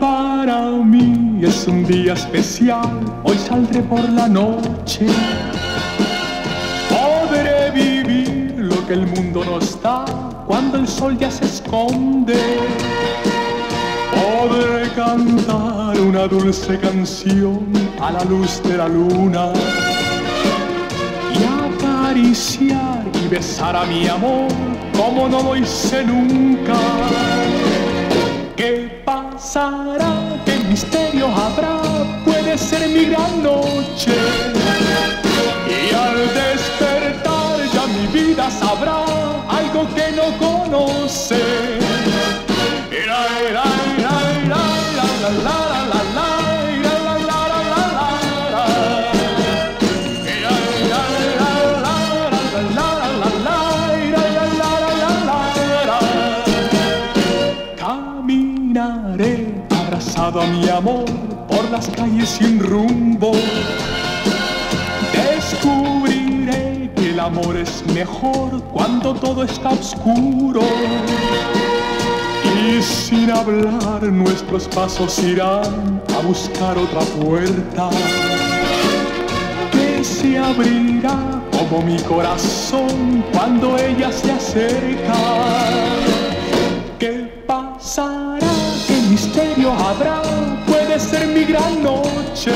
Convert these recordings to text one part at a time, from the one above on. para mí es un día especial, hoy saldré por la noche. Podré vivir lo que el mundo no está, cuando el sol ya se esconde. Podré cantar una dulce canción a la luz de la luna y acariciar y besar a mi amor como no lo hice nunca. ¿Qué pasará? ¿Qué misterio habrá? Puede ser mi gran noche. Y al despertar ya mi vida sabrá algo que no conoce. Caminaré abrazado a mi amor por las calles sin rumbo. Descubriré que el amor es mejor cuando todo está oscuro. Y sin hablar nuestros pasos irán a buscar otra puerta que se abrirá como mi corazón cuando ella se acerca. ¿Qué pasará? ¿Qué misterio habrá? Puede ser mi gran noche.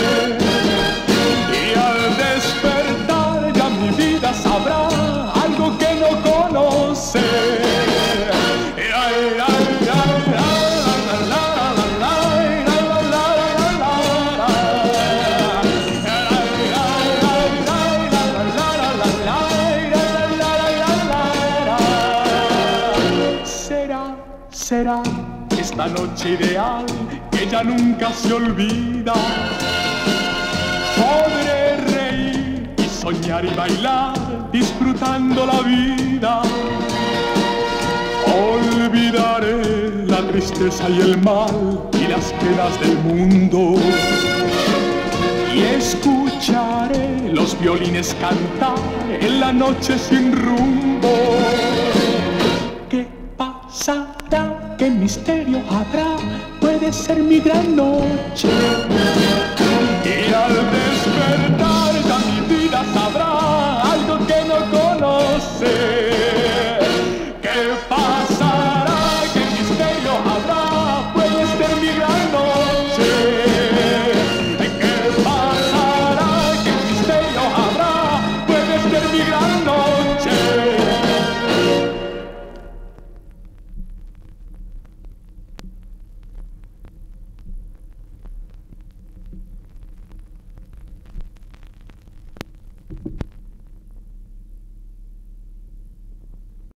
Y al despertar ya mi vida sabrá algo que no conoce. Será esta noche ideal que ya nunca se olvida. Podré reír y soñar y bailar disfrutando la vida. Olvidaré la tristeza y el mal y las penas del mundo. Y escucharé los violines cantar en la noche sin rumbo. ¿Qué pasará? ¿Qué misterio habrá? Puede ser mi gran noche.